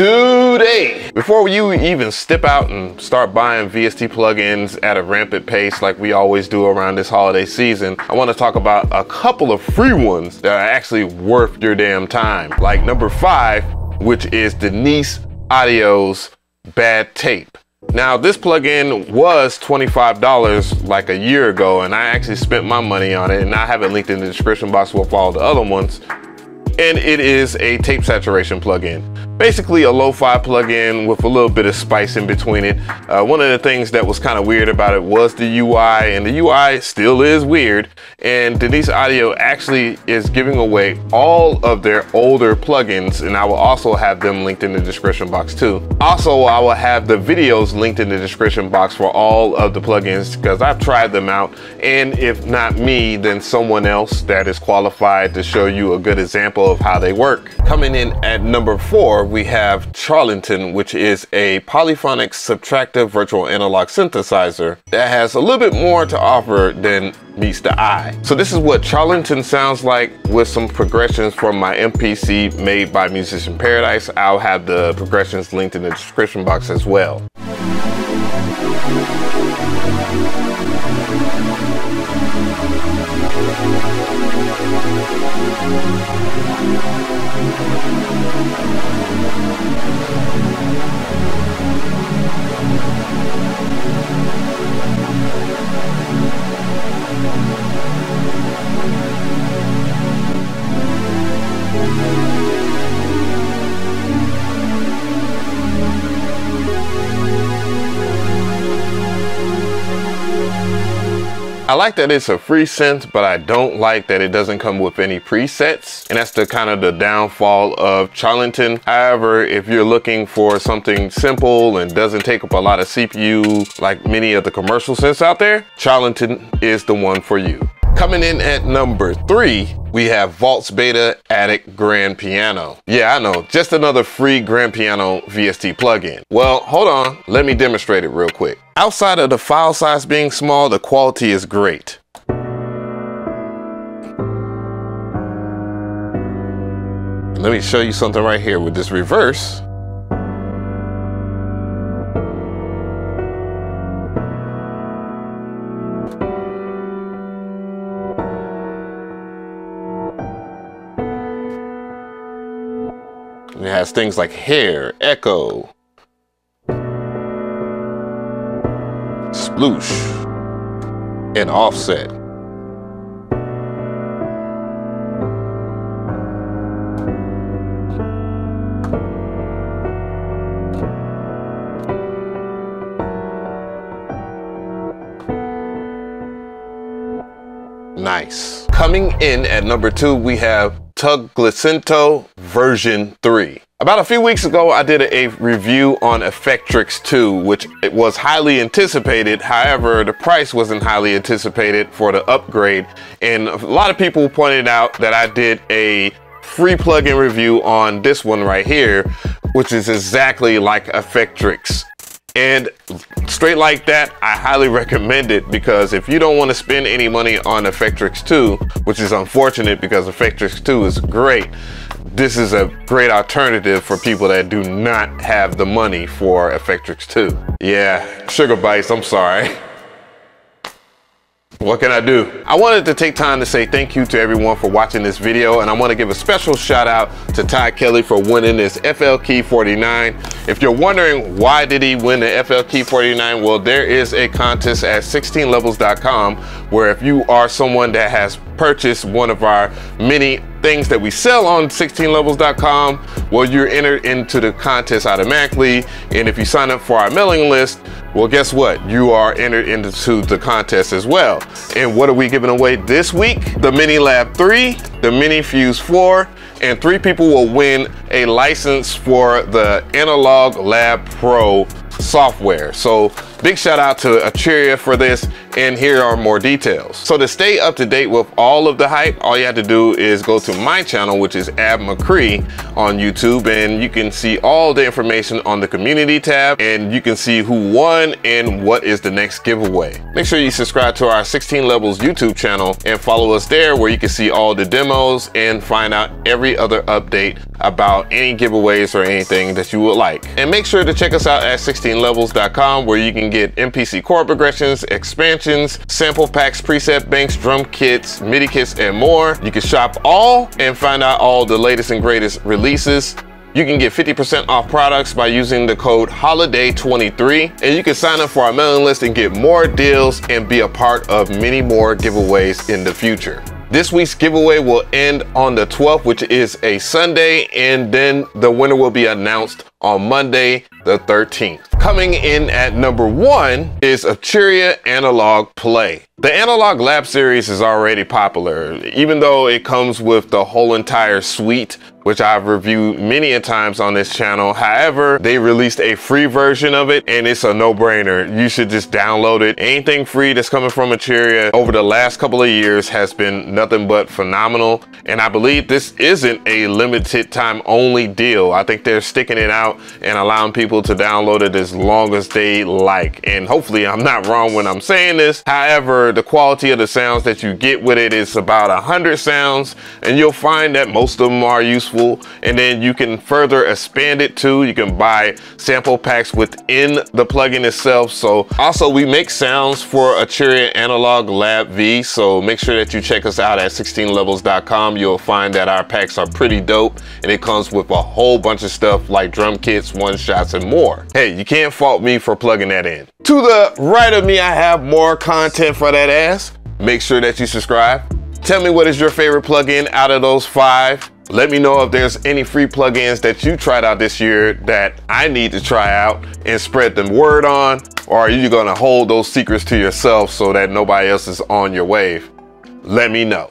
today. Before you even step out and start buying VST plugins at a rampant pace like we always do around this holiday season, I want to talk about a couple of free ones that are actually worth your damn time. Like number 5, which is Denise Audio's Bad Tape. Now, this plugin was $25 like a year ago, and I actually spent my money on it, and I have it linked in the description box with all the other ones. And it is a tape saturation plugin. Basically a lo-fi plugin with a little bit of spice in between it. One of the things that was kind of weird about it was the UI, and the UI still is weird. And Denise Audio actually is giving away all of their older plugins, and I will also have them linked in the description box too. Also, I will have the videos linked in the description box for all of the plugins because I've tried them out. And if not me, then someone else that is qualified to show you a good example of how they work. Coming in at number 4, we have Charlatan, which is a polyphonic subtractive virtual analog synthesizer that has a little bit more to offer than meets the eye. So this is what Charlatan sounds like with some progressions from my MPC made by Musician Paradise. I'll have the progressions linked in the description box as well. I like that it's a free synth, but I don't like that it doesn't come with any presets. And that's the kind of the downfall of Charlatan. However, if you're looking for something simple and doesn't take up a lot of CPU, like many of the commercial synths out there, Charlatan is the one for you. Coming in at number 3, we have Vault's Beta Attic Grand Piano. Yeah, I know, just another free Grand Piano VST plugin. Well, hold on, let me demonstrate it real quick. Outside of the file size being small, the quality is great. Let me show you something right here with this reverse. It has things like hair, echo, sploosh, and offset. Nice. Coming in at number 2, we have TugGlicento version 3. About a few weeks ago, I did a review on Effectrix 2, which it was highly anticipated. However, the price wasn't highly anticipated for the upgrade. And a lot of people pointed out that I did a free plugin review on this one right here, which is exactly like Effectrix. And straight like that, I highly recommend it because if you don't want to spend any money on Effectrix 2, which is unfortunate because Effectrix 2 is great, this is a great alternative for people that do not have the money for Effectrix 2. Yeah, sugar bites, I'm sorry. What can I do? I wanted to take time to say thank you to everyone for watching this video, and I want to give a special shout out to Ty Kelly for winning this FLKey49. If you're wondering why did he win the FLKey49, well, there is a contest at 16levels.com where if you are someone that has purchased one of our many things that we sell on 16levels.com, well, you're entered into the contest automatically. And if you sign up for our mailing list, well, guess what? You are entered into the contest as well. And what are we giving away this week? The MiniLab 3, the MiniFuse 4, and 3 people will win a license for the Analog Lab Pro software. So big shout out to Arturia for this. and here are more details. So to stay up to date with all of the hype, all you have to do is go to my channel, which is Ave Mcree on YouTube, and you can see all the information on the community tab, and you can see who won and what is the next giveaway. Make sure you subscribe to our 16 Levels YouTube channel and follow us there, where you can see all the demos and find out every other update about any giveaways or anything that you would like. And make sure to check us out at 16levels.com, where you can get MPC chord progressions, expansions, sample packs, preset banks, drum kits, MIDI kits, and more. You can shop all and find out all the latest and greatest releases. You can get 50% off products by using the code HOLIDAY23, and you can sign up for our mailing list and get more deals and be a part of many more giveaways in the future. This week's giveaway will end on the 12th, which is a Sunday, and then the winner will be announced on Monday, the 13th. Coming in at number 1 is Arturia Analog Play. The Analog Lab series is already popular, even though it comes with the whole entire suite, which I've reviewed many a times on this channel. However, they released a free version of it, and it's a no-brainer. You should just download it. Anything free that's coming from Arturia over the last couple of years has been nothing but phenomenal, and I believe this isn't a limited time only deal. I think they're sticking it out and allowing people to download it as long as they like, and hopefully I'm not wrong when I'm saying this. However, the quality of the sounds that you get with it is about 100 sounds, and you'll find that most of them are useful. And then you can further expand it too. You can buy sample packs within the plugin itself. So also, we make sounds for Arturia Analog Lab V, so make sure that you check us out at 16levels.com. You'll find that our packs are pretty dope, and it comes with a whole bunch of stuff like drum kits, one shots, and more. Hey, you can't fault me for plugging that in. To the right of me, I have more content for that ass. Make sure that you subscribe. Tell me, what is your favorite plugin out of those 5? Let me know if there's any free plugins that you tried out this year that I need to try out and spread the word on, or are you gonna hold those secrets to yourself so that nobody else is on your wave? Let me know.